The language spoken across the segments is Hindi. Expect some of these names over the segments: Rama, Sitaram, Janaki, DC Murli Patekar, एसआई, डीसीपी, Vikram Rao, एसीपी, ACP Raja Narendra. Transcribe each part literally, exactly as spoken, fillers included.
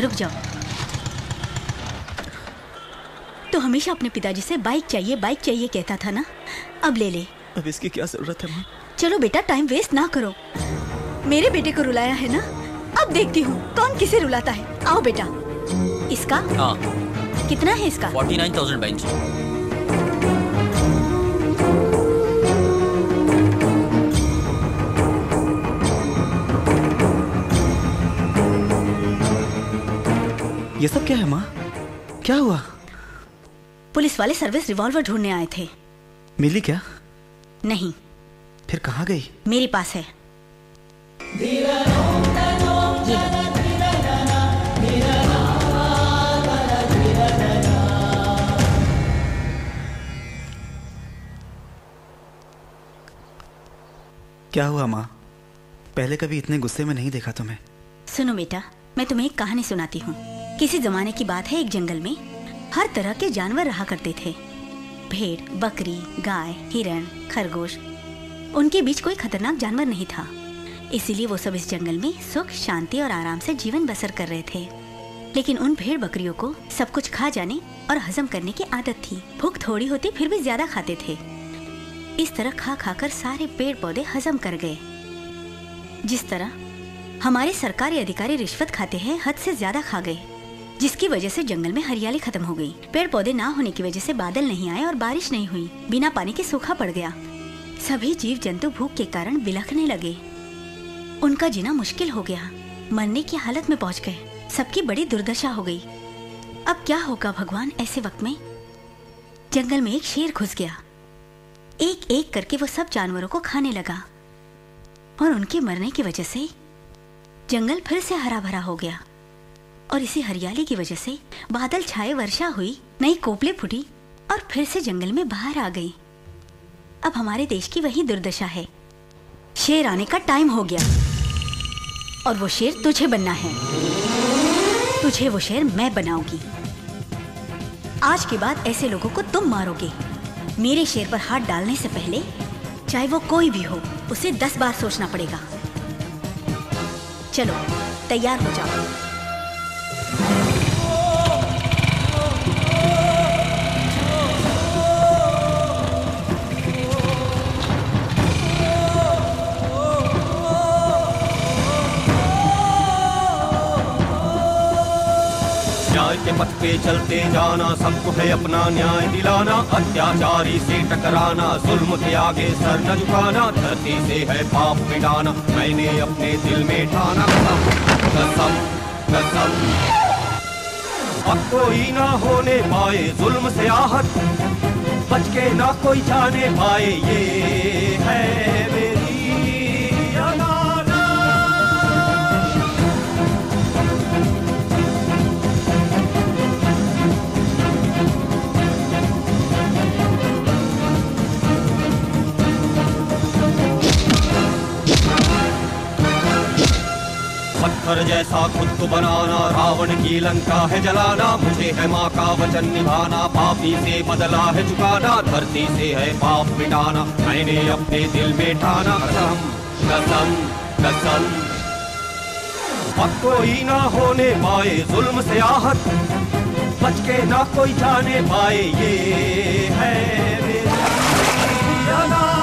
रुक जाओ। तो हमेशा अपने पिताजी से बाइक चाहिए बाइक चाहिए कहता था ना, अब ले ले। अब इसकी क्या जरूरत है माँ? चलो बेटा, टाइम वेस्ट ना करो। मेरे बेटे को रुलाया है ना, अब देखती हूँ कौन किसे रुलाता है। आओ बेटा। इसका आ, कितना है इसका? उनचास हज़ार बेंच। ये सब क्या है माँ? क्या हुआ? पुलिस वाले सर्विस रिवॉल्वर ढूंढने आए थे। मिली क्या? नहीं। फिर कहाँ गई? मेरे पास है। क्या हुआ माँ? पहले कभी इतने गुस्से में नहीं देखा तुम्हें। सुनो बेटा, मैं तुम्हें एक कहानी सुनाती हूँ। किसी जमाने की बात है, एक जंगल में हर तरह के जानवर रहा करते थे। भेड़, बकरी, गाय, हिरण, खरगोश, उनके बीच कोई खतरनाक जानवर नहीं था। इसीलिए वो सब इस जंगल में सुख, शांति और आराम से जीवन बसर कर रहे थे। लेकिन उन भेड़ बकरियों को सब कुछ खा जाने और हजम करने की आदत थी। भूख थोड़ी होती फिर भी ज्यादा खाते थे। इस तरह खा खा कर सारे पेड़ पौधे हजम कर गए। जिस तरह हमारे सरकारी अधिकारी रिश्वत खाते हैं, हद से ज्यादा खा गए, जिसकी वजह से जंगल में हरियाली खत्म हो गई। पेड़ पौधे ना होने की वजह से बादल नहीं आए और बारिश नहीं हुई। बिना पानी के सूखा पड़ गया। सभी जीव जंतु भूख के कारण बिलखने लगे। उनका जीना मुश्किल हो गया। मरने की हालत में पहुंच गए। सबकी बड़ी दुर्दशा हो गई। अब क्या होगा भगवान? ऐसे वक्त में जंगल में एक शेर घुस गया। एक एक करके वो सब जानवरों को खाने लगा और उनके मरने की वजह से जंगल फिर से हरा भरा हो गया। और इसी हरियाली की वजह से बादल छाए, वर्षा हुई, नई कोपले फूटी और फिर से जंगल में बाहर आ गई। अब हमारे देश की वही दुर्दशा है। शेर आने का टाइम हो गया और वो शेर तुझे बनना है। तुझे वो शेर मैं बनाऊंगी। आज के बाद ऐसे लोगों को तुम मारोगे। मेरे शेर पर हाथ डालने से पहले, चाहे वो कोई भी हो, उसे दस बार सोचना पड़ेगा। चलो तैयार हो जाओ। के पथ पे चलते जाना, सबको है अपना न्याय दिलाना। अत्याचारी से टकराना, जुल्म के आगे सर न झुकाना। धरती से है पाप मिटाना, मैंने अपने दिल में ठाना। कसम कसम अब कोई ना होने पाए जुल्म से आहत, बच के ना कोई जाने पाए। ये है मेरी पत्थर जैसा खुद को बनाना, रावण की लंका है जलाना। मुझे है माँ का वचन निभाना, पापी से बदला है चुकाना। धरती से है पाप मिटाना, मैंने अपने दिल में ठाना। कसम कसम कसम अब कोई ना होने पाए जुल्म से आहत, बच के ना कोई जाने पाए। ये है मेरा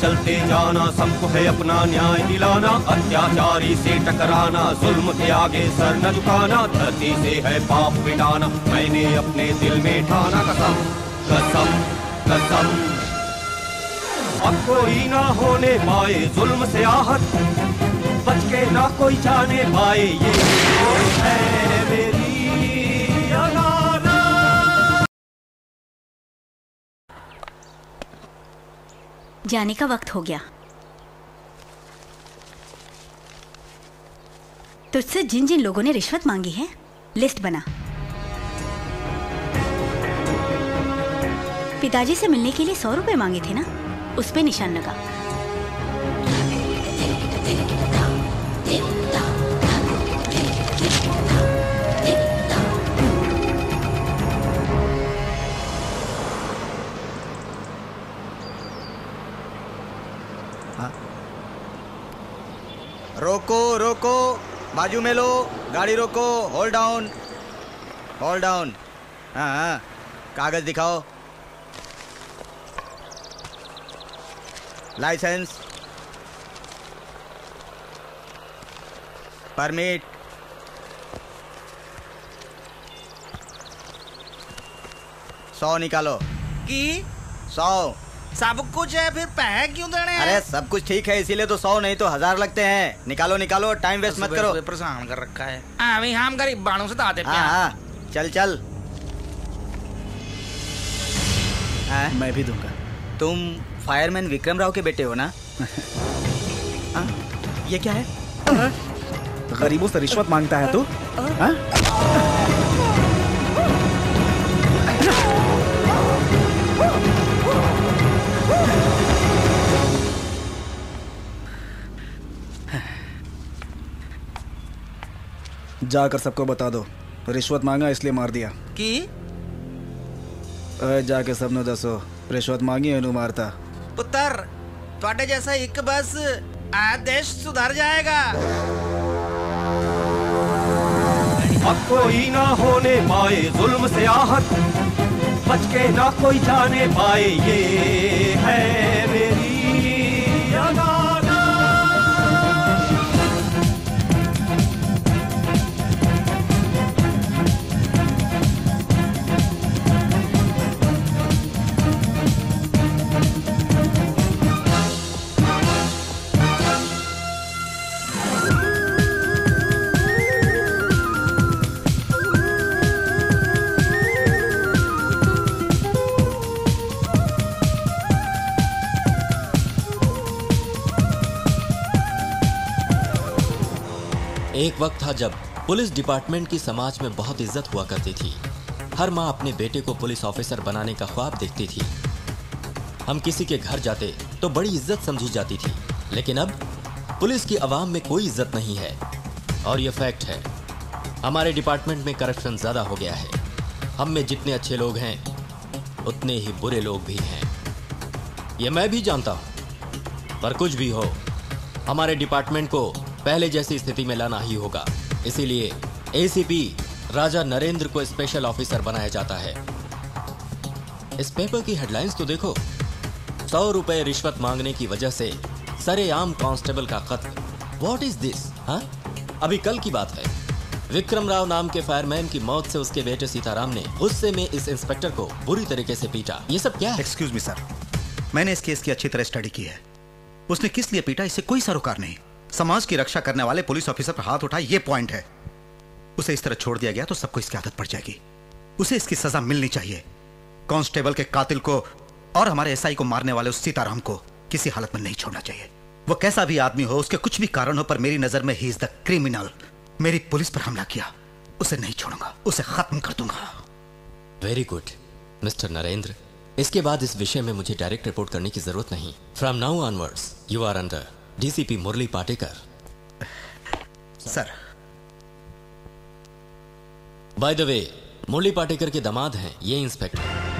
चलते जाना, सबको है अपना न्याय दिलाना। अत्याचारी से टकराना, जुल्म के आगे सर न झुकाना। धरती से है पाप मिटाना, मैंने अपने दिल में ठाना। कसम कसम कसम अब कोई ना होने पाए जुल्म से आहत, बच के ना कोई जाने पाए। ये है मेरी जाने का वक्त हो गया। तुझसे जिन जिन लोगों ने रिश्वत मांगी है लिस्ट बना। पिताजी से मिलने के लिए सौ रुपए मांगे थे ना, उस पे निशान लगा। रोको रोको, बाजू में लो, गाड़ी रोको, होल्ड डाउन, होल्ड डाउन। हाँ हाँ, कागज दिखाओ, लाइसेंस, परमिट। सौ निकालो। की सौ? सब कुछ है फिर पैसे क्यों देने? अरे सब कुछ ठीक है इसीलिए तो सौ नहीं तो हजार लगते हैं। निकालो निकालो, टाइम वेस्ट मत करो। परेशान कर रखा है। आ, भी हम गरीब बाणों से आते हैं। हाँ चल चल। आ? मैं भी दूंगा। तुम फायरमैन विक्रम राव के बेटे हो ना? आ? ये क्या है? आ? गरीबों से रिश्वत मांगता है तू? जाकर सबको बता दो रिश्वत मांगा इसलिए मार दिया। की? जाके सबने दसो रिश्वत मांगी इन्होंने मारता। पुत्र तोड़े जैसा एक बस आदेश सुधर जाएगा। अब कोई ना होने पाए जुल्म से आहत, बच के ना कोई जाने पाए, ये है मेरी एक वक्त था जब पुलिस डिपार्टमेंट की समाज में बहुत इज्जत हुआ करती थी। हर माँ अपने बेटे को पुलिस ऑफिसर बनाने का ख्वाब देखती थी। हम किसी के घर जाते तो बड़ी इज्जत समझी जाती थी, लेकिन अब पुलिस की आवाम में कोई इज्जत नहीं है। और ये फैक्ट है, हमारे डिपार्टमेंट में करप्शन ज़्यादा हो गया है। हम में जितने अच्छे लोग हैं उतने ही बुरे लोग भी हैं, ये मैं भी जानता हूँ। पर कुछ भी हो, हमारे डिपार्टमेंट को पहले जैसी स्थिति में लाना ही होगा। इसीलिए एसीपी राजा नरेंद्र को स्पेशल ऑफिसर बनाया जाता है। इस पेपर की हेडलाइंस तो देखो, सौ रुपए रिश्वत मांगने की वजह से सरेआम कांस्टेबल का कत्ल। What is this? हाँ, अभी कल की बात है। विक्रम राव नाम के फायरमैन की मौत से उसके बेटे सीताराम ने गुस्से में इस इंस्पेक्टर को बुरी तरीके से पीटा। ये सब क्या है? एक्सक्यूज मी सर, मैंने इस केस की अच्छी तरह स्टडी की है। उसने किस लिए पीटा इससे कोई सरोकार नहीं। समाज की रक्षा करने वाले पुलिस ऑफिसर पर हाथ उठाए, ये पॉइंट है। उसे इस तरह छोड़ दिया गया तो सबको इसकी आदत पड़ जाएगी। उसे इसकी सजा मिलनी चाहिए। कांस्टेबल के कातिल को और हमारे एसआई को मारने वाले उस सीताराम को किसी हालत में नहीं छोड़ना चाहिए। वो कैसा भी आदमी हो, उसके कुछ भी कारण हो, पर मेरी नजर में ही इज द क्रिमिनल। मेरी पुलिस पर हमला किया, उसे नहीं छोड़ूंगा, उसे खत्म कर दूंगा। वेरी गुड मिस्टर नरेंद्र, इसके बाद इस विषय में मुझे डायरेक्ट रिपोर्ट करने की जरूरत नहीं। From now onwards you are under डीसीपी Murali Patekar. Sir. By the way, मुरली पाटेकर के दामाद हैं ये इंस्पेक्टर।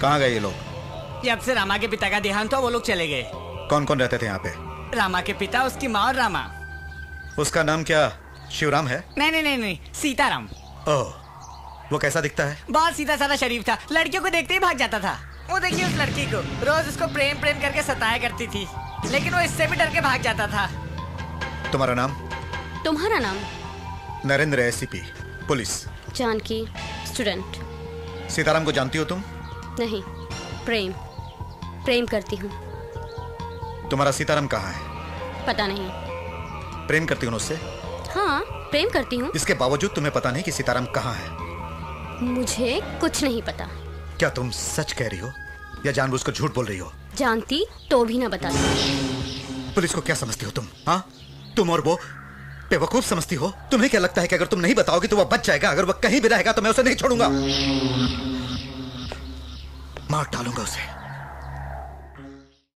कहाँ गए ये लोग? जब से रामा के पिता का देहांत हुआ वो लोग चले गए। कौन कौन रहते थे यहाँ पे? रामा के पिता, उसकी माँ और रामा। उसका नाम क्या शिवराम है? नहीं नहीं नहीं नहीं, सीताराम। ओह, वो कैसा दिखता है? बहुत सीधा साधा शरीफ था, लड़कियों को देखते ही भाग जाता था। वो देखिए उस लड़की को, रोज उसको प्रेम प्रेम करके सताया करती थी, लेकिन वो इससे भी डर के भाग जाता था। तुम्हारा नाम? तुम्हारा नाम? Narendra, एसीपी police. Janaki. Student. Sitaram को जानती हो तुम? नहीं, प्रेम प्रेम करती हूँ। तुम्हारा सीताराम कहाँ है? पता नहीं। प्रेम करती हूँ उससे? हाँ, प्रेम करती हूँ। इसके बावजूद तुम्हें पता नहीं कि सीताराम कहाँ है? मुझे कुछ नहीं पता। क्या तुम सच कह रही हो या जानबूझकर झूठ बोल रही हो? जानती तो भी ना बताती। पुलिस को क्या समझती हो तुम? हाँ, तुम और वो बेवकूफ समझती हो। तुम्हें क्या लगता है कि अगर तुम नहीं बताओगे तो वह बच जाएगा? अगर वह कहीं भी रहेगा तो मैं उसे नहीं छोड़ूंगा, मार डालूंगा उसे।